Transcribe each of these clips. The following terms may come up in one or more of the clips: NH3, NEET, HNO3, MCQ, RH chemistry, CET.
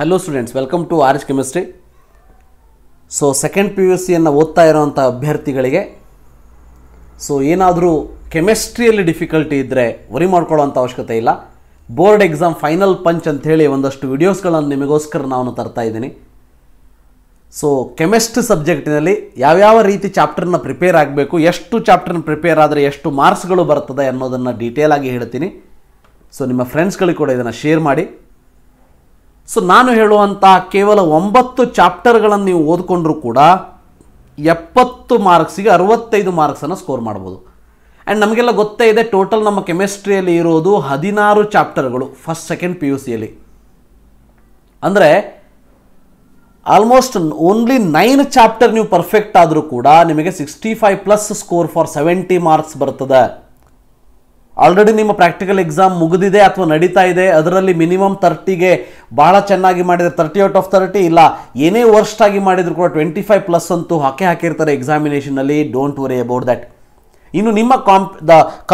Hello students, welcome to RH Chemistry. So second PUC ಅನ್ನು ಓದ್ತಾ ಇರುವಂತ ಅಭ್ಯರ್ಥಿಗಳಿಗೆ ಸೊ ಏನಾದರೂ ಕೆಮಿಸ್ಟ್ರಿಯಲ್ಲಿ ಡಿಫಿಕಲ್ಟಿ ಇದ್ದರೆ ವರಿ ಮಾಡ್ಕೊಳ್ಳುವಂತ ಅವಶ್ಯಕತೆ ಇಲ್ಲ. ಬೋರ್ಡ್ ಎಕ್ಸಾಮ್ ಫೈನಲ್ ಪಂಚ್ ಅಂತ ಹೇಳಿ ಒಂದಷ್ಟು ವಿಡಿಯೋಸ್ಗಳನ್ನು ನಿಮಗೋಸ್ಕರ ನಾನು ತರ್ತಾ ಇದ್ದೀನಿ. ಸೊ ಕೆಮಿಸ್ಟ್ರಿ ಸಬ್ಜೆಕ್ಟಿನಲ್ಲಿ ಯಾವ್ಯಾವ ರೀತಿ ಚಾಪ್ಟರ್ನ ಪ್ರಿಪೇರ್ ಆಗಬೇಕು, ಎಷ್ಟು ಚಾಪ್ಟರ್ನ ಪ್ರಿಪೇರ್ ಆದರೆ ಎಷ್ಟು ಮಾರ್ಕ್ಸ್ಗಳು ಬರ್ತದೆ ಅನ್ನೋದನ್ನು ಡೀಟೇಲ್ ಆಗಿ ಹೇಳ್ತೀನಿ. ಸೊ ನಿಮ್ಮ ಫ್ರೆಂಡ್ಸ್ಗಳಿಗೆ ಕೂಡ ಇದನ್ನು ಶೇರ್ ಮಾಡಿ. ಸೊ ನಾನು ಹೇಳುವಂಥ ಕೇವಲ 9 ಚಾಪ್ಟರ್ಗಳನ್ನು ನೀವು ಓದ್ಕೊಂಡ್ರೂ ಕೂಡ 70 ಮಾರ್ಕ್ಸಿಗೆ 65 ಮಾರ್ಕ್ಸನ್ನು ಸ್ಕೋರ್ ಮಾಡ್ಬೋದು. ಆ್ಯಂಡ್ ನಮಗೆಲ್ಲ ಗೊತ್ತೇ ಇದೆ, ಟೋಟಲ್ ನಮ್ಮ ಕೆಮಿಸ್ಟ್ರಿಯಲ್ಲಿ ಇರೋದು 16 ಚಾಪ್ಟರ್ಗಳು ಫಸ್ಟ್ ಸೆಕೆಂಡ್ ಪಿ ಯು ಸಿಯಲ್ಲಿ. ಅಂದರೆ ಆಲ್ಮೋಸ್ಟ್ ಓನ್ಲಿ 9 ಚಾಪ್ಟರ್ ನೀವು ಪರ್ಫೆಕ್ಟ್ ಆದರೂ ಕೂಡ ನಿಮಗೆ 65+ ಸ್ಕೋರ್ ಫಾರ್ 70 ಮಾರ್ಕ್ಸ್ ಬರ್ತದೆ. ಆಲ್ರೆಡಿ ನಿಮ್ಮ ಪ್ರಾಕ್ಟಿಕಲ್ ಎಕ್ಸಾಮ್ ಮುಗಿದಿದೆ ಅಥವಾ ನಡೀತಾ ಇದೆ, ಅದರಲ್ಲಿ ಮಿನಿಮಮ್ 30ಗೆ ಭಾಳ ಚೆನ್ನಾಗಿ ಮಾಡಿದರೆ 30 out of 30, ಇಲ್ಲ ಏನೇ ವರ್ಸ್ಟ್ ಆಗಿ ಮಾಡಿದರೂ ಕೂಡ 25+ ಅಂತೂ ಹಾಕಿರ್ತಾರೆ ಎಕ್ಸಾಮಿನೇಷನಲ್ಲಿ. Don't worry about that. ಇನ್ನು ನಿಮ್ಮ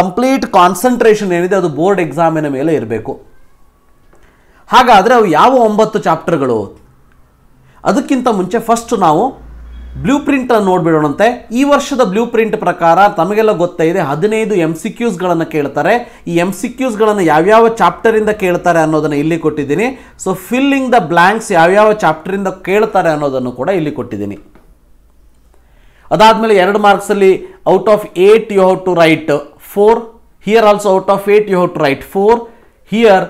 ಕಂಪ್ಲೀಟ್ ಕಾನ್ಸಂಟ್ರೇಷನ್ ಏನಿದೆ ಅದು ಬೋರ್ಡ್ ಎಕ್ಸಾಮಿನ ಮೇಲೆ ಇರಬೇಕು. ಹಾಗಾದರೆ ಅವು ಯಾವ 9 ಚಾಪ್ಟರ್ಗಳು? ಅದಕ್ಕಿಂತ ಮುಂಚೆ ಫಸ್ಟ್ ನಾವು ಬ್ಲೂ ಪ್ರಿಂಟನ್ನು ನೋಡಿಬಿಡೋಣಂತೆ. ಈ ವರ್ಷದ ಬ್ಲೂ ಪ್ರಿಂಟ್ ಪ್ರಕಾರ ತಮಗೆಲ್ಲ ಗೊತ್ತೇ ಇದೆ, 15 MCQಸ್ಗಳನ್ನು ಕೇಳ್ತಾರೆ. ಈ MCQಸ್ಗಳನ್ನು ಯಾವ್ಯಾವ ಚಾಪ್ಟರಿಂದ ಕೇಳ್ತಾರೆ ಅನ್ನೋದನ್ನು ಇಲ್ಲಿ ಕೊಟ್ಟಿದ್ದೀನಿ. ಸೊ ಫಿಲ್ಲಿಂಗ್ ದ ಬ್ಲ್ಯಾಂಕ್ಸ್ ಯಾವ್ಯಾವ ಚಾಪ್ಟರಿಂದ ಕೇಳ್ತಾರೆ ಅನ್ನೋದನ್ನು ಕೂಡ ಇಲ್ಲಿ ಕೊಟ್ಟಿದ್ದೀನಿ. ಅದಾದಮೇಲೆ 2 ಮಾರ್ಕ್ಸಲ್ಲಿ out of 8 you have to write 4. Here also out of 8 you have to write 4. Here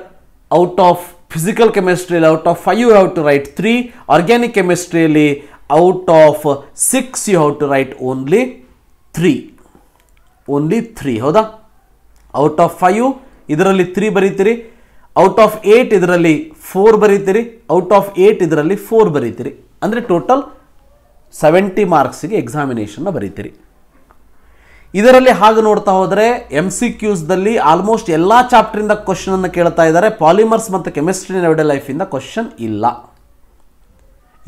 out of physical ಕೆಮಿಸ್ಟ್ರಿಯಲ್ಲಿ out of 5 you have to write 3. Organic ಕೆಮಿಸ್ಟ್ರಿಯಲ್ಲಿ out of 6 you have to write only 3. ಹೌದಾ, out of 5 ಇದರಲ್ಲಿ 3 ಬರೀತೀರಿ, out of 8 ಇದರಲ್ಲಿ 4 ಬರೀತೀರಿ, out of 8 ಇದರಲ್ಲಿ 4 ಬರೀತೀರಿ. ಅಂದರೆ total 70 ಮಾರ್ಕ್ಸಿಗೆ ಎಕ್ಸಾಮಿನೇಷನ್ನ ಬರೀತೀರಿ. ಇದರಲ್ಲಿ ಹಾಗೆ ನೋಡ್ತಾ ಹೋದರೆ MCQಸ್ದಲ್ಲಿ ಆಲ್ಮೋಸ್ಟ್ ಎಲ್ಲ ಚಾಪ್ಟರಿಂದ ಕ್ವಶನನ್ನು ಕೇಳ್ತಾ ಇದ್ದಾರೆ. ಪಾಲಿಮರ್ಸ್ ಮತ್ತು ಕೆಮಿಸ್ಟ್ರಿ ಎವ್ರಿಡೇ ಲೈಫಿಂದ ಕ್ವಶನ್ ಇಲ್ಲ.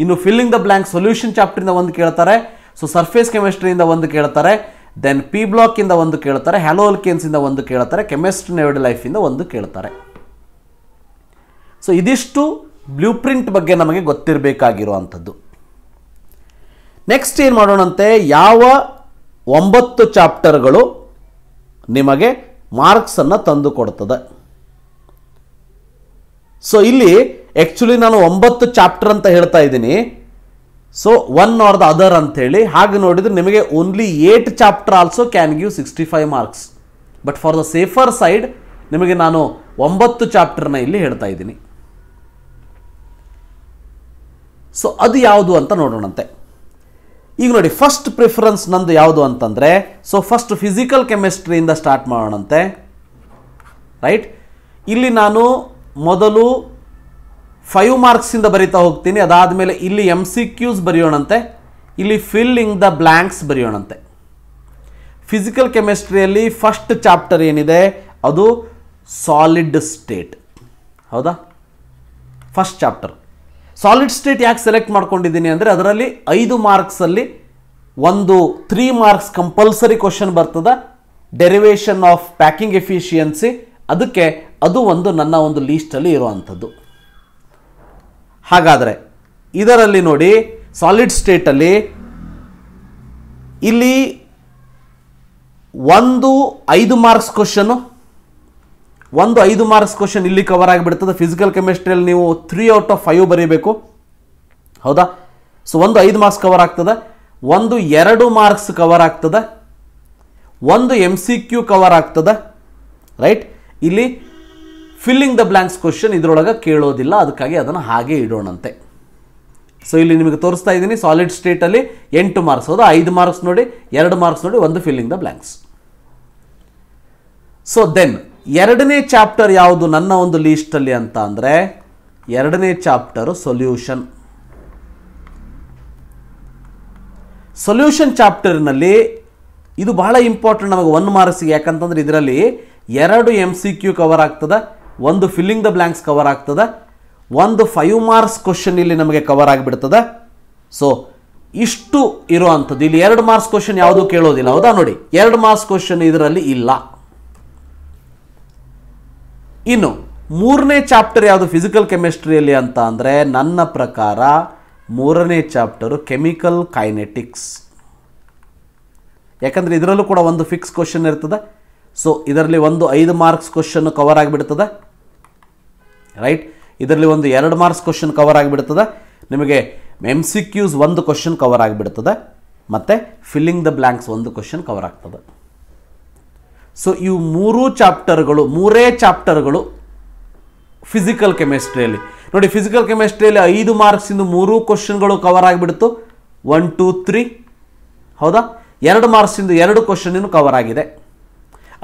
ಇನ್ನು ಫಿಲ್ಲಿಂಗ್ ದ ಬ್ಲ್ಯಾಂಕ್ ಸೊಲ್ಯೂಷನ್ ಚಾಪ್ಟರಿಂದ 1 ಕೇಳ್ತಾರೆ. ಸೊ ಸರ್ಫೇಸ್ ಕೆಮಿಸ್ಟ್ರಿಯಿಂದ 1 ಕೇಳ್ತಾರೆ, ದೆನ್ ಪಿ ಬ್ಲಾಕಿಂದ 1 ಕೇಳ್ತಾರೆ, ಹ್ಯಾಲೋ ಆಲ್ಕೇನ್ಸಿಂದ 1 ಕೇಳ್ತಾರೆ, ಕೆಮಿಸ್ಟ್ರಿ ಎವ್ರಿಡೇ ಲೈಫಿಂದ 1 ಕೇಳ್ತಾರೆ. ಸೊ ಇದಿಷ್ಟು ಬ್ಲೂ ಪ್ರಿಂಟ್ ಬಗ್ಗೆ ನಮಗೆ ಗೊತ್ತಿರಬೇಕಾಗಿರುವಂಥದ್ದು. ನೆಕ್ಸ್ಟ್ ಏನು ಮಾಡೋಣಂತೆ, ಯಾವ 9 ಚಾಪ್ಟರ್ಗಳು ನಿಮಗೆ ಮಾರ್ಕ್ಸನ್ನು ತಂದು ಕೊಡ್ತದೆ. ಸೊ ಇಲ್ಲಿ ಆ್ಯಕ್ಚುಲಿ ನಾನು 9 ಚಾಪ್ಟರ್ ಅಂತ ಹೇಳ್ತಾ ಇದ್ದೀನಿ. So one or the other ಅಂಥೇಳಿ ಹಾಗೆ ನೋಡಿದರೆ ನಿಮಗೆ only 8 chapter also can give 65 marks. But for the safer side ನಿಮಗೆ ನಾನು 9 ಚಾಪ್ಟರ್ನ ಇಲ್ಲಿ ಹೇಳ್ತಾ ಇದ್ದೀನಿ. ಸೊ ಅದು ಯಾವುದು ಅಂತ ನೋಡೋಣಂತೆ. ಈಗ ನೋಡಿ, ಫಸ್ಟ್ ಪ್ರಿಫರೆನ್ಸ್ ನಂದು ಯಾವುದು ಅಂತಂದರೆ, ಸೊ ಫಸ್ಟ್ ಫಿಸಿಕಲ್ ಕೆಮಿಸ್ಟ್ರಿಯಿಂದ ಸ್ಟಾರ್ಟ್ ಮಾಡೋಣಂತೆ. ರೈಟ್, ಇಲ್ಲಿ ನಾನು ಮೊದಲು 5 ಮಾರ್ಕ್ಸಿಂದ ಬರೀತಾ ಹೋಗ್ತೀನಿ. ಅದಾದಮೇಲೆ ಇಲ್ಲಿ MCQs ಬರೆಯೋಣಂತೆ, ಇಲ್ಲಿ ಫಿಲ್ಲಿಂಗ್ ದ ಬ್ಲ್ಯಾಂಕ್ಸ್ ಬರೆಯೋಣಂತೆ. ಫಿಸಿಕಲ್ ಕೆಮಿಸ್ಟ್ರಿಯಲ್ಲಿ ಫಸ್ಟ್ ಚಾಪ್ಟರ್ ಏನಿದೆ ಅದು ಸಾಲಿಡ್ ಸ್ಟೇಟ್. ಹೌದಾ, ಫಸ್ಟ್ ಚಾಪ್ಟರ್ ಸಾಲಿಡ್ ಸ್ಟೇಟ್ ಯಾಕೆ ಸೆಲೆಕ್ಟ್ ಮಾಡ್ಕೊಂಡಿದ್ದೀನಿ ಅಂದರೆ ಅದರಲ್ಲಿ 5 ಮಾರ್ಕ್ಸಲ್ಲಿ ಒಂದು 3 ಮಾರ್ಕ್ಸ್ ಕಂಪಲ್ಸರಿ ಕ್ವಶನ್ ಬರ್ತದೆ, ಡೆರಿವೇಷನ್ ಆಫ್ ಪ್ಯಾಕಿಂಗ್ ಎಫಿಷಿಯನ್ಸಿ. ಅದಕ್ಕೆ ಅದು ನನ್ನ ಒಂದು ಲೀಸ್ಟಲ್ಲಿ ಇರುವಂಥದ್ದು. ಹಾಗಾದರೆ ಇದರಲ್ಲಿ ನೋಡಿ, ಸಾಲಿಡ್ ಸ್ಟೇಟಲ್ಲಿ ಇಲ್ಲಿ ಒಂದು 5 ಮಾರ್ಕ್ಸ್ ಕ್ವಶನ್ ಇಲ್ಲಿ ಕವರ್ ಆಗಿಬಿಡ್ತದೆ. ಫಿಸಿಕಲ್ ಕೆಮಿಸ್ಟ್ರಿಯಲ್ಲಿ ನೀವು 3 out of 5 ಬರೀಬೇಕು. ಹೌದಾ, ಸೊ ಒಂದು 5 ಮಾರ್ಕ್ಸ್ ಕವರ್ ಆಗ್ತದೆ, ಒಂದು 2 ಮಾರ್ಕ್ಸ್ ಕವರ್ ಆಗ್ತದೆ, ಒಂದು MCQ ಕವರ್ ಆಗ್ತದೆ. ರೈಟ್, ಇಲ್ಲಿ ಫಿಲ್ಲಿಂಗ್ ದ ಬ್ಲ್ಯಾಂಕ್ಸ್ ಕ್ವಶನ್ ಇದರೊಳಗೆ ಕೇಳೋದಿಲ್ಲ, ಅದಕ್ಕಾಗಿ ಅದನ್ನು ಹಾಗೆ ಇಡೋಣಂತೆ. ಸೊ ಇಲ್ಲಿ ನಿಮಗೆ ತೋರಿಸ್ತಾ ಇದ್ದೀನಿ, ಸಾಲಿಡ್ ಸ್ಟೇಟಲ್ಲಿ 8 ಮಾರ್ಕ್ಸ್. ಹೌದಾ, 5 ಮಾರ್ಕ್ಸ್ ನೋಡಿ, 2 ಮಾರ್ಕ್ಸ್ ನೋಡಿ, ಒಂದು filling the blanks. So then 2ನೇ ಚಾಪ್ಟರ್ ಯಾವುದು ನನ್ನ ಒಂದು ಲೀಸ್ಟಲ್ಲಿ ಅಂತ ಅಂದರೆ 2ನೇ ಚಾಪ್ಟರು ಸೊಲ್ಯೂಷನ್. ಸೊಲ್ಯೂಷನ್ ಚಾಪ್ಟರ್ನಲ್ಲಿ ಇದು ಬಹಳ ಇಂಪಾರ್ಟೆಂಟ್ ನಮಗೆ 1 ಮಾರ್ಕ್ಸಿಗೆ. ಯಾಕಂತಂದರೆ ಇದರಲ್ಲಿ 2 MCQ ಕವರ್ ಆಗ್ತದೆ, ಒಂದು ಫಿಲ್ಲಿಂಗ್ ದ ಬ್ಲ್ಯಾಂಕ್ಸ್ ಕವರ್ ಆಗ್ತದೆ, ಒಂದು 5 ಮಾರ್ಕ್ಸ್ ಕ್ವಶನ್ ಇಲ್ಲಿ ನಮಗೆ ಕವರ್ ಆಗಿಬಿಡ್ತದೆ. ಸೊ ಇಷ್ಟು ಇರುವಂಥದ್ದು. ಇಲ್ಲಿ 2 ಮಾರ್ಕ್ಸ್ ಕ್ವಶನ್ ಯಾವುದೂ ಕೇಳೋದಿಲ್ಲ. ಹೌದಾ ನೋಡಿ, 2 ಮಾರ್ಕ್ಸ್ ಕ್ವಶನ್ ಇದರಲ್ಲಿ ಇಲ್ಲ. ಇನ್ನು ಮೂರನೇ ಚಾಪ್ಟರ್ ಯಾವುದು ಫಿಸಿಕಲ್ ಕೆಮಿಸ್ಟ್ರಿಯಲ್ಲಿ ಅಂತ ಅಂದರೆ ನನ್ನ ಪ್ರಕಾರ ಮೂರನೇ ಚಾಪ್ಟರು ಕೆಮಿಕಲ್ ಕೈನೆಟಿಕ್ಸ್. ಯಾಕಂದರೆ ಇದರಲ್ಲೂ ಕೂಡ ಒಂದು ಫಿಕ್ಸ್ ಕ್ವಶನ್ ಇರ್ತದೆ. ಸೊ ಇದರಲ್ಲಿ ಒಂದು 5 ಮಾರ್ಕ್ಸ್ ಕ್ವಶನ್ ಕವರ್ ಆಗಿಬಿಡ್ತದೆ, ರೈಟ್. ಇದರಲ್ಲಿ ಒಂದು 2 ಮಾರ್ಕ್ಸ್ ಕ್ವಶನ್ ಕವರ್ ಆಗಿಬಿಡ್ತದೆ. ನಿಮಗೆ MCQs ಒಂದು ಕ್ವಶನ್ ಕವರ್ ಆಗಿಬಿಡ್ತದೆ, ಮತ್ತು ಫಿಲ್ಲಿಂಗ್ ದ ಬ್ಲ್ಯಾಂಕ್ಸ್ ಒಂದು ಕ್ವಶನ್ ಕವರ್ ಆಗ್ತದೆ. ಸೊ ಇವು ಮೂರೇ ಚಾಪ್ಟರ್ಗಳು ಫಿಸಿಕಲ್ ಕೆಮಿಸ್ಟ್ರಿಯಲ್ಲಿ ನೋಡಿ. ಫಿಸಿಕಲ್ ಕೆಮಿಸ್ಟ್ರಿಯಲ್ಲಿ 5 ಮಾರ್ಕ್ಸಿಂದ 3 ಕ್ವಶನ್ಗಳು ಕವರ್ ಆಗಿಬಿಡ್ತು, 1 2 3 ಹೌದಾ. 2 ಮಾರ್ಕ್ಸಿಂದ 2 ಕ್ವಶನ್ ಕವರ್ ಆಗಿದೆ.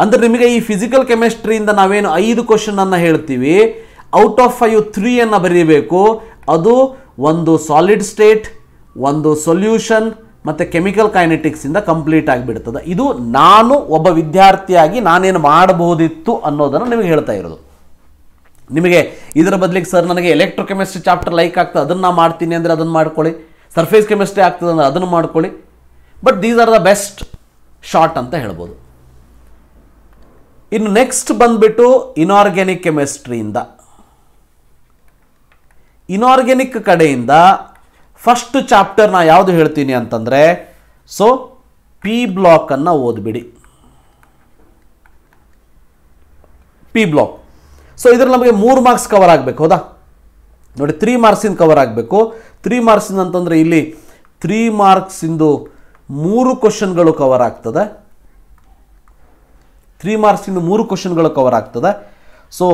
ಅಂದರೆ ನಿಮಗೆ ಈ ಫಿಸಿಕಲ್ ಕೆಮಿಸ್ಟ್ರಿಯಿಂದ ನಾವೇನು 5 ಕ್ವಶನನ್ನು ಹೇಳ್ತೀವಿ, ಔಟ್ ಆಫ್ 5 3ನ್ನು ಬರೀಬೇಕು. ಅದು ಒಂದು ಸಾಲಿಡ್ ಸ್ಟೇಟ್, ಒಂದು ಸೊಲ್ಯೂಷನ್, ಮತ್ತು ಕೆಮಿಕಲ್ ಕೈನೆಟಿಕ್ಸಿಂದ ಕಂಪ್ಲೀಟ್ ಆಗಿಬಿಡ್ತದೆ. ಇದು ನಾನು ಒಬ್ಬ ವಿದ್ಯಾರ್ಥಿಯಾಗಿ ನಾನೇನು ಮಾಡಬಹುದಿತ್ತು ಅನ್ನೋದನ್ನು ನಿಮಗೆ ಹೇಳ್ತಾ ಇರೋದು. ನಿಮಗೆ ಇದರ ಬದಲಿಗೆ ಸರ್ ನನಗೆ ಎಲೆಕ್ಟ್ರೋ ಕೆಮಿಸ್ಟ್ರಿ ಚಾಪ್ಟರ್ ಲೈಕ್ ಆಗ್ತದೆ, ಅದನ್ನು ನಾನು ಮಾಡ್ತೀನಿ ಅಂದರೆ ಅದನ್ನು ಮಾಡ್ಕೊಳ್ಳಿ, ಸರ್ಫೇಸ್ ಕೆಮಿಸ್ಟ್ರಿ ಆಗ್ತದೆ ಅಂದರೆ ಅದನ್ನು ಮಾಡ್ಕೊಳ್ಳಿ. But these are the best short ಅಂತ ಹೇಳ್ಬೋದು. ಇನ್ನು ನೆಕ್ಸ್ಟ್ ಬಂದುಬಿಟ್ಟು ಇನಾರ್ಗ್ಯಾನಿಕ್ ಕೆಮಿಸ್ಟ್ರಿಯಿಂದ, ಇನಾರ್ಗ್ಯಾನಿಕ್ ಕಡೆಯಿಂದ ಫಸ್ಟ್ ಚಾಪ್ಟರ್ ನಾನು ಯಾವುದು ಹೇಳ್ತೀನಿ ಅಂತಂದರೆ, ಸೊ P ಬ್ಲಾಕನ್ನು ಓದ್ಬಿಡಿ. P block. ಸೊ ಇದರಲ್ಲಿ ನಮಗೆ 3 ಮಾರ್ಕ್ಸ್ ಕವರ್ ಆಗಬೇಕು, ಹೌದಾ. ನೋಡಿ 3 ಮಾರ್ಕ್ಸಿಂದ ಕವರ್ ಆಗಬೇಕು. 3 ಮಾರ್ಕ್ಸಿಂದ ಅಂತಂದರೆ ಇಲ್ಲಿ 3 ಮಾರ್ಕ್ಸಿಂದು 3 ಕ್ವಶನ್ಗಳು ಕವರ್ ಆಗ್ತದೆ. 3 ಮಾರ್ಕ್ಸಿಂದ 3 ಕ್ವಶನ್ಗಳು ಕವರ್ ಆಗ್ತದೆ. ಸೊ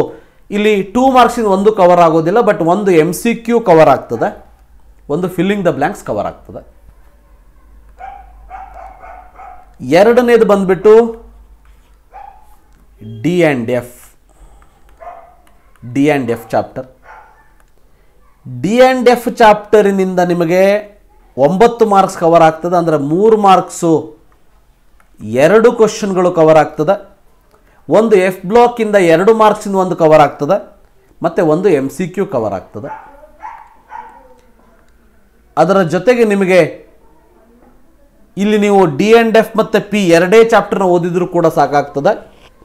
ಇಲ್ಲಿ 2 ಮಾರ್ಕ್ಸಿಂದ ಒಂದು ಕವರ್ ಆಗೋದಿಲ್ಲ, ಬಟ್ ಒಂದು MCQ ಕವರ್ ಆಗ್ತದೆ, ಒಂದು ಫಿಲ್ಲಿಂಗ್ ದ ಬ್ಲ್ಯಾಂಕ್ಸ್ ಕವರ್ ಆಗ್ತದೆ. ಎರಡನೇದು ಬಂದ್ಬಿಟ್ಟು D and F chapter. D and F ಚಾಪ್ಟರಿನಿಂದ ನಿಮಗೆ 9 ಮಾರ್ಕ್ಸ್ ಕವರ್ ಆಗ್ತದೆ. ಅಂದರೆ 3 ಮಾರ್ಕ್ಸು 2 ಕ್ವಶನ್ಗಳು ಕವರ್ ಆಗ್ತದೆ. ಒಂದು F ಬ್ಲಾಕಿಂದ 2 ಮಾರ್ಕ್ಸಿಂದ ಒಂದು ಕವರ್ ಆಗ್ತದೆ, ಮತ್ತು ಒಂದು MCQ ಕವರ್ ಆಗ್ತದೆ. ಅದರ ಜೊತೆಗೆ ನಿಮಗೆ ಇಲ್ಲಿ ನೀವು D ಆ್ಯಂಡ್ ಎಫ್ ಮತ್ತು P ಎರಡೇ ಚಾಪ್ಟರ್ನ ಓದಿದರೂ ಕೂಡ ಸಾಕಾಗ್ತದೆ.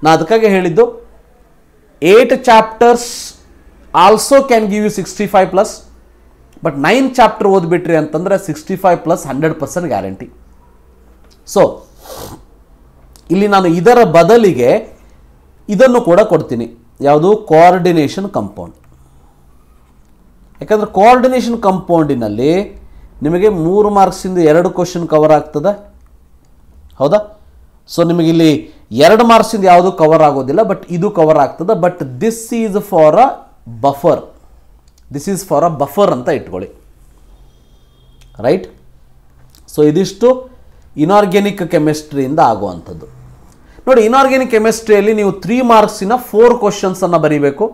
ನಾನು ಅದಕ್ಕಾಗಿ ಹೇಳಿದ್ದು 8 chapters also can give you 65+, but 9 chapter ಓದ್ಬಿಟ್ರಿ ಅಂತಂದರೆ 65+100% ಗ್ಯಾರಂಟಿ. ಸೊ ಇಲ್ಲಿ ನಾನು ಇದರ ಬದಲಿಗೆ ಇದನ್ನು ಕೂಡ ಕೊಡ್ತೀನಿ, ಯಾವುದು ಕೋಆರ್ಡಿನೇಷನ್ ಕಂಪೌಂಡ್. ಯಾಕಂದರೆ ಕೋಆರ್ಡಿನೇಷನ್ ಕಂಪೌಂಡಿನಲ್ಲಿ ನಿಮಗೆ 3 ಮಾರ್ಕ್ಸಿಂದ 2 ಕ್ವಶನ್ ಕವರ್ ಆಗ್ತದೆ, ಹೌದಾ. ಸೊ ನಿಮಗಿಲ್ಲಿ 2 ಮಾರ್ಕ್ಸಿಂದ ಯಾವುದು ಕವರ್ ಆಗೋದಿಲ್ಲ, ಬಟ್ ಇದು ಕವರ್ ಆಗ್ತದೆ. But this is for a buffer ಅಂತ ಇಟ್ಕೊಳ್ಳಿ, ರೈಟ್. ಸೊ ಇದಿಷ್ಟು ಇನಾರ್ಗ್ಯಾನಿಕ್ ಕೆಮಿಸ್ಟ್ರಿಯಿಂದ ಆಗುವಂಥದ್ದು. ನೋಡಿ, ಇನಾರ್ಗ್ಯಾನಿಕ್ ಕೆಮಿಸ್ಟ್ರಿಯಲ್ಲಿ ನೀವು 3 ಮಾರ್ಕ್ಸಿನ 4 ಕ್ವಶನ್ಸನ್ನು ಬರೀಬೇಕು.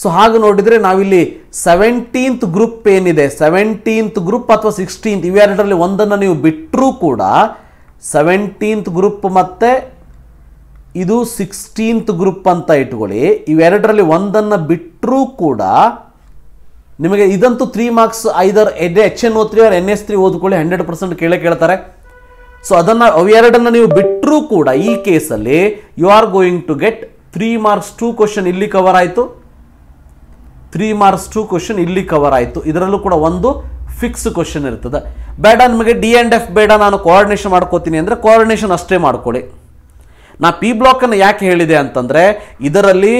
ಸೊ ಹಾಗೆ ನೋಡಿದರೆ ನಾವಿಲ್ಲಿ 17th ಗ್ರೂಪ್ ಏನಿದೆ, 17th ಗ್ರೂಪ್ ಅಥವಾ 16th, ಇವೆರಡರಲ್ಲಿ ಒಂದನ್ನು ನೀವು ಬಿಟ್ಟರೂ ಕೂಡ 17th ಗ್ರೂಪ್ ಮತ್ತು ಇದು 16th ಗ್ರೂಪ್ ಅಂತ ಇಟ್ಕೊಳ್ಳಿ. ಇವೆರಡರಲ್ಲಿ ಒಂದನ್ನು ಬಿಟ್ಟರೂ ಕೂಡ ನಿಮಗೆ ಇದಂತೂ 3 marks either HNO3 or NH3 ಓದ್ಕೊಳ್ಳಿ, 100% ಕೇಳೇ ಕೇಳ್ತಾರೆ. ಸೊ ಅದನ್ನು ಅವೆರಡನ್ನು ನೀವು ಬಿಟ್ಟರೂ ಕೂಡ ಈ ಕೇಸಲ್ಲಿ you are going to get 3 marks 2 question ಇಲ್ಲಿ ಕವರ್ ಆಯಿತು, 3 marks 2 question ಇಲ್ಲಿ ಕವರ್ ಆಯಿತು. ಇದರಲ್ಲೂ ಕೂಡ ಒಂದು ಫಿಕ್ಸ್ ಕ್ವಶನ್ ಇರ್ತದೆ. ಬೇಡ ನಿಮಗೆ D ಆ್ಯಂಡ್ ಎಫ್ ಬೇಡ, ನಾನು ಕೋಆರ್ಡಿನೇಷನ್ ಮಾಡ್ಕೋತೀನಿ ಅಂದರೆ ಕೋಆರ್ಡಿನೇಷನ್ ಅಷ್ಟೇ ಮಾಡ್ಕೊಳ್ಳಿ. ನಾ P ಬ್ಲಾಕನ್ನು ಯಾಕೆ ಹೇಳಿದೆ ಅಂತಂದರೆ ಇದರಲ್ಲಿ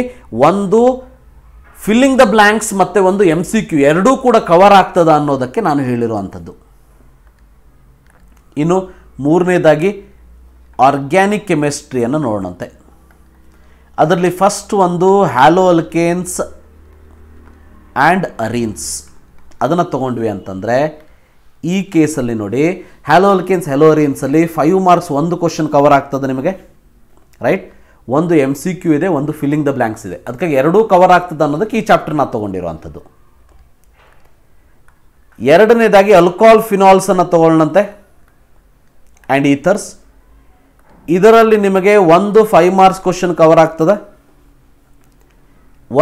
ಒಂದು ಫಿಲ್ಲಿಂಗ್ ದ ಬ್ಲ್ಯಾಂಕ್ಸ್ ಮತ್ತು ಒಂದು MCQ ಎರಡೂ ಕೂಡ ಕವರ್ ಆಗ್ತದೆ ಅನ್ನೋದಕ್ಕೆ ನಾನು ಹೇಳಿರುವಂಥದ್ದು. ಇನ್ನು ಮೂರನೇದಾಗಿ ಆರ್ಗ್ಯಾನಿಕ್ ಕೆಮಿಸ್ಟ್ರಿಯನ್ನು ನೋಡೋಣಂತೆ. ಅದರಲ್ಲಿ ಫಸ್ಟ್ ಒಂದು ಹ್ಯಾಲೋ ಅಲ್ಕೇನ್ಸ್ ಆ್ಯಂಡ್ ಅರೀನ್ಸ್ ಅದನ್ನು ತೊಗೊಂಡ್ವಿ ಅಂತಂದರೆ ಈ ಕೇಸಲ್ಲಿ ನೋಡಿ, ಹ್ಯಾಲೋ ಅಲ್ಕೇನ್ಸ್ ಹ್ಯಾಲೋ ಅರೀನ್ಸಲ್ಲಿ 5 ಮಾರ್ಕ್ಸ್ 1 ಕ್ವಶನ್ ಕವರ್ ಆಗ್ತದೆ ನಿಮಗೆ, ರೈಟ್. ಒಂದು MCQ ಇದೆ, ಒಂದು ಫಿಲ್ಲಿಂಗ್ ದ ಬ್ಲ್ಯಾಂಕ್ಸ್ ಇದೆ. ಅದಕ್ಕಾಗಿ ಎರಡೂ ಕವರ್ ಆಗ್ತದೆ ಅನ್ನೋದಕ್ಕೆ ಈ ಚಾಪ್ಟರ್ನ ತೊಗೊಂಡಿರುವಂಥದ್ದು. ಎರಡನೇದಾಗಿ ಅಲ್ಕೋಹಾಲ್ ಫಿನಾಲ್ಸನ್ನು ತೊಗೊಳ್ಳಂತೆ ಆ್ಯಂಡ್ ಈಥರ್ಸ್. ಇದರಲ್ಲಿ ನಿಮಗೆ ಒಂದು 5 ಮಾರ್ಕ್ಸ್ ಕ್ವಶನ್ ಕವರ್ ಆಗ್ತದೆ,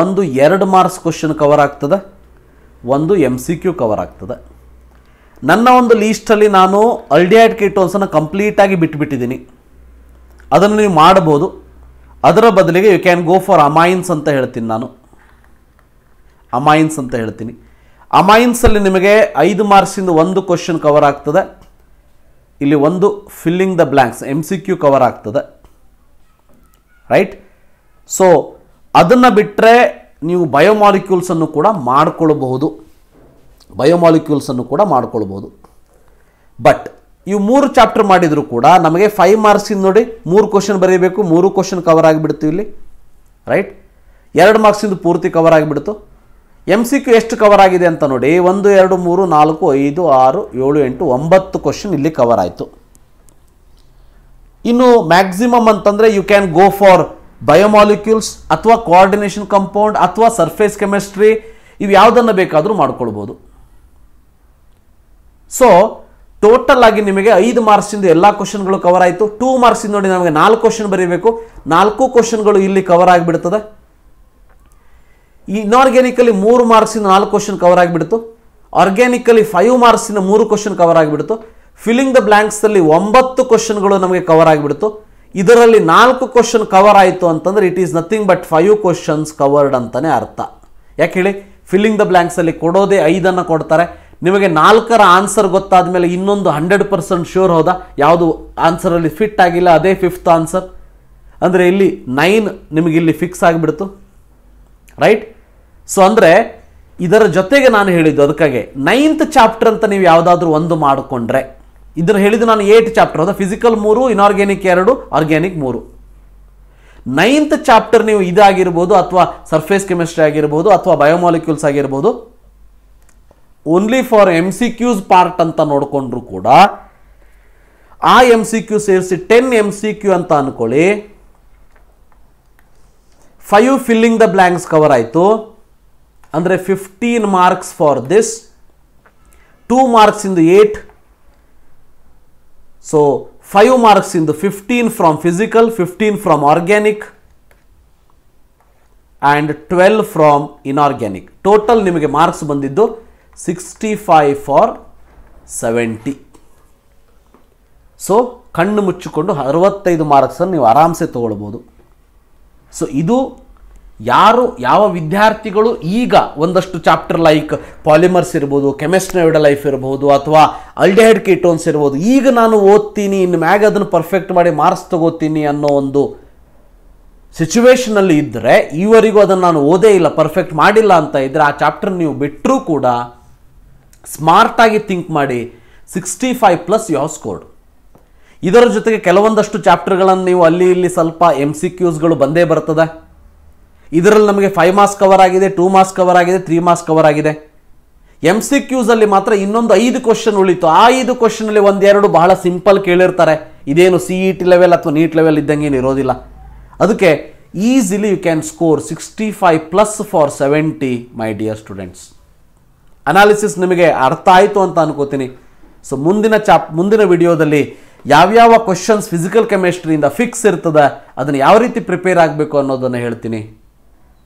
ಒಂದು 2 ಮಾರ್ಕ್ಸ್ ಕ್ವಶನ್ ಕವರ್ ಆಗ್ತದೆ, ಒಂದು MCQ ಕವರ್ ಆಗ್ತದೆ. ನನ್ನ ಒಂದು ಲೀಸ್ಟಲ್ಲಿ ನಾನು ಆಲ್ಡಿಹೈಡ್ ಕೀಟೋನ್ಸನ್ನು ಕಂಪ್ಲೀಟಾಗಿ ಬಿಟ್ಟುಬಿಟ್ಟಿದ್ದೀನಿ, ಅದನ್ನು ನೀವು ಮಾಡಬಹುದು. ಅದರ ಬದಲಿಗೆ you can go for amines ಅಂತ ಹೇಳ್ತೀನಿ ನಾನು. ಅಮೈನ್ಸ್ ಅಂತ ಹೇಳ್ತೀನಿ. ಅಮೈನ್ಸಲ್ಲಿ ನಿಮಗೆ 5 ಮಾರ್ಕ್ಸಿಂದ ಒಂದು ಕ್ವಶನ್ ಕವರ್ ಆಗ್ತದೆ. ಇಲ್ಲಿ ಒಂದು filling the blanks MCQ cover ಆಗ್ತದೆ, ರೈಟ್? ಸೊ ಅದನ್ನು ಬಿಟ್ಟರೆ ನೀವು ಬಯೋಮಾಲಿಕ್ಯೂಲ್ಸನ್ನು ಕೂಡ ಮಾಡಿಕೊಳ್ಳಬಹುದು, ಬಯೋಮಾಲಿಕ್ಯೂಲ್ಸನ್ನು ಕೂಡ ಮಾಡಿಕೊಳ್ಬೋದು. ಬಟ್ ಇವು 3 ಚಾಪ್ಟರ್ ಮಾಡಿದರೂ ಕೂಡ ನಮಗೆ 5 ಮಾರ್ಕ್ಸಿಂದ ನೋಡಿ 3 ಕ್ವಶನ್ ಬರೀಬೇಕು, 3 ಕ್ವಶನ್ ಕವರ್ ಆಗಿಬಿಡ್ತು ಇಲ್ಲಿ, ರೈಟ್? 2 ಮಾರ್ಕ್ಸಿಂದ ಪೂರ್ತಿ ಕವರ್ ಆಗಿಬಿಡ್ತು. MCQ ಎಷ್ಟು ಕವರ್ ಆಗಿದೆ ಅಂತ ನೋಡಿ, 1 2 3 4 5 6 7 8 9 ಕ್ವಶನ್ ಇಲ್ಲಿ ಕವರ್ ಆಯಿತು. ಇನ್ನು ಮ್ಯಾಕ್ಸಿಮಮ್ ಅಂತಂದರೆ you can go for biomolecules ಅಥವಾ ಕೋಆರ್ಡಿನೇಷನ್ ಕಂಪೌಂಡ್ ಅಥವಾ ಸರ್ಫೇಸ್ ಕೆಮಿಸ್ಟ್ರಿ, ಇವು ಯಾವುದನ್ನು ಬೇಕಾದರೂ ಮಾಡ್ಕೊಳ್ಬೋದು. ಸೊ ಟೋಟಲ್ ಆಗಿ ನಿಮಗೆ 5 ಮಾರ್ಕ್ಸಿಂದ ಎಲ್ಲ ಕ್ವಶನ್ಗಳು ಕವರ್ ಆಯಿತು. 2 ಮಾರ್ಕ್ಸಿಂದ ನೋಡಿ ನಮಗೆ 4 ಕ್ವಶನ್ ಬರೀಬೇಕು, 4 ಕ್ವಶನ್ಗಳು ಇಲ್ಲಿ ಕವರ್ ಆಗಿಬಿಡ್ತದೆ. ಈ ಇನ್ಆರ್ಗ್ಯಾನಿಕಲ್ಲಿ 3 ಮಾರ್ಕ್ಸಿಂದ 4 ಕ್ವಶನ್ ಕವರ್ ಆಗಿಬಿಡ್ತು. ಆರ್ಗ್ಯಾನಿಕಲ್ಲಿ 5 ಮಾರ್ಕ್ಸಿಂದ 3 ಕ್ವಶನ್ ಕವರ್ ಆಗಿಬಿಡ್ತು. ಫಿಲ್ಲಿಂಗ್ ದ ಬ್ಲ್ಯಾಂಕ್ಸಲ್ಲಿ 9 ಕ್ವಶನ್ಗಳು ನಮಗೆ ಕವರ್ ಆಗಿಬಿಡ್ತು. ಇದರಲ್ಲಿ 4 ಕ್ವಶನ್ ಕವರ್ ಆಯಿತು ಅಂತಂದರೆ it is nothing but 5 questions covered ಅಂತಲೇ ಅರ್ಥ. ಯಾಕೆ ಹೇಳಿ, ಫಿಲ್ಲಿಂಗ್ ದ ಬ್ಲ್ಯಾಂಕ್ಸಲ್ಲಿ ಕೊಡೋದೇ 5ಅನ್ನು ಕೊಡ್ತಾರೆ. ನಿಮಗೆ 4ರ ಆನ್ಸರ್ ಗೊತ್ತಾದ ಮೇಲೆ ಇನ್ನೊಂದು 100% ಶ್ಯೂರ್ ಹೌದಾ ಯಾವುದು ಆನ್ಸರಲ್ಲಿ ಫಿಟ್ ಆಗಿಲ್ಲ ಅದೇ 5th ಆನ್ಸರ್, ಅಂದರೆ ಇಲ್ಲಿ 9 ನಿಮಗೆ ಇಲ್ಲಿ ಫಿಕ್ಸ್ ಆಗಿಬಿಡ್ತು, ರೈಟ್? ಸೊ ಅಂದರೆ ಇದರ ಜೊತೆಗೆ ನಾನು ಹೇಳಿದ್ದು ಅದಕ್ಕಾಗಿ 9th ಚಾಪ್ಟರ್ ಅಂತ ನೀವು ಯಾವುದಾದ್ರೂ ಒಂದು ಮಾಡಿಕೊಂಡ್ರೆ, ಇದನ್ನು ಹೇಳಿದ್ದು ನಾನು 8 ಚಾಪ್ಟರ್ ಹೌದಾ, physical 3, inorganic 2, organic 3. 9th chapter ನೀವು ಇದಾಗಿರ್ಬೋದು ಅಥವಾ ಸರ್ಫೇಸ್ ಕೆಮಿಸ್ಟ್ರಿ ಆಗಿರ್ಬೋದು ಅಥವಾ ಬಯೋಮಾಲಿಕ್ಯೂಲ್ಸ್ ಆಗಿರ್ಬೋದು, ಓನ್ಲಿ ಫಾರ್ MCQs ಪಾರ್ಟ್ ಅಂತ ನೋಡಿಕೊಂಡ್ರೂ ಕೂಡ ಆ MCQ ಸೇರಿಸಿ 10 MCQ ಅಂತ ಅಂದ್ಕೊಳ್ಳಿ. 5 ಫಿಲ್ಲಿಂಗ್ ದ ಬ್ಲ್ಯಾಂಕ್ಸ್ ಕವರ್ ಆಯಿತು ಅಂದರೆ 15 ಮಾರ್ಕ್ಸ್ ಫಾರ್ ದಿಸ್, 2 ಮಾರ್ಕ್ಸ್ ಇಂದು 8, ಸೊ 5 ಮಾರ್ಕ್ಸ್ ಇಂದು 15 from physical, 15 from organic and 12 from inorganic. Total ನಿಮಗೆ ಮಾರ್ಕ್ಸ್ ಬಂದಿದ್ದು 65 ಫಾರ್ 70. ಸೊ ಕಣ್ಣು ಮುಚ್ಚಿಕೊಂಡು 65 ಮಾರ್ಕ್ಸನ್ನು ನೀವು ಆರಾಮ್ಸೆ ತೊಗೊಳ್ಬೋದು. ಸೊ ಇದು ಯಾವ ವಿದ್ಯಾರ್ಥಿಗಳು ಈಗ ಒಂದಷ್ಟು ಚಾಪ್ಟರ್ ಲೈಕ್ ಪಾಲಿಮರ್ಸ್ ಇರ್ಬೋದು, ಕೆಮಿಸ್ಟ್ರಿ ಲೈಫ್ ಇರ್ಬೋದು ಅಥವಾ ಆಲ್ಡಿಹೈಡ್ ಕೀಟೋನ್ಸ್ ಇರ್ಬೋದು, ಈಗ ನಾನು ಓದ್ತೀನಿ ಇನ್ನು ಮ್ಯಾಗ ಅದನ್ನು ಪರ್ಫೆಕ್ಟ್ ಮಾಡಿ ಮಾರ್ಕ್ಸ್ ತೊಗೋತೀನಿ ಅನ್ನೋ ಒಂದು ಸಿಚುವೇಷನಲ್ಲಿ ಇದ್ದರೆ, ಈವರೆಗೂ ಅದನ್ನು ನಾನು ಓದೇ ಇಲ್ಲ ಪರ್ಫೆಕ್ಟ್ ಮಾಡಿಲ್ಲ ಅಂತ ಇದ್ದರೆ ಆ ಚಾಪ್ಟರ್ ನೀವು ಬಿಟ್ಟರೂ ಕೂಡ ಸ್ಮಾರ್ಟಾಗಿ ಥಿಂಕ್ ಮಾಡಿ 65+ ಯು ಹ್ಯಾವ್ ಸ್ಕೋರ್ಡ್. ಇದರ ಜೊತೆಗೆ ಕೆಲವೊಂದಷ್ಟು ಚಾಪ್ಟರ್ಗಳನ್ನು ನೀವು ಅಲ್ಲಿ ಇಲ್ಲಿ ಸ್ವಲ್ಪ MCQಸ್ಗಳು ಬಂದೇ ಬರ್ತದೆ. ಇದರಲ್ಲಿ ನಮಗೆ 5 ಮಾರ್ಕ್ಸ್ ಕವರ್ ಆಗಿದೆ, 2 ಮಾರ್ಕ್ಸ್ ಕವರ್ ಆಗಿದೆ, 3 ಮಾರ್ಕ್ಸ್ ಕವರ್ ಆಗಿದೆ. MCQಸಲ್ಲಿ ಮಾತ್ರ ಇನ್ನೊಂದು 5 ಕ್ವಶನ್ ಉಳಿತು. ಆ 5 ಕ್ವಶನಲ್ಲಿ 1-2 ಬಹಳ ಸಿಂಪಲ್ ಕೇಳಿರ್ತಾರೆ. ಇದೇನು CET ಲೆವೆಲ್ ಅಥವಾ NEET ಲೆವೆಲ್ ಇದ್ದಂಗೇನು ಇರೋದಿಲ್ಲ. ಅದಕ್ಕೆ easily you can score 65+ for 70 my dear students. Analysis ನಿಮಗೆ ಅರ್ಥ ಆಯಿತು ಅಂತ ಅನ್ಕೋತೀನಿ. ಸೊ ಮುಂದಿನ ವಿಡಿಯೋದಲ್ಲಿ ಯಾವ್ಯಾವ ಕ್ವಶನ್ಸ್ ಫಿಸಿಕಲ್ ಕೆಮಿಸ್ಟ್ರಿಯಿಂದ ಫಿಕ್ಸ್ ಇರ್ತದೆ, ಅದನ್ನು ಯಾವ ರೀತಿ ಪ್ರಿಪೇರ್ ಆಗಬೇಕು ಅನ್ನೋದನ್ನು ಹೇಳ್ತೀನಿ.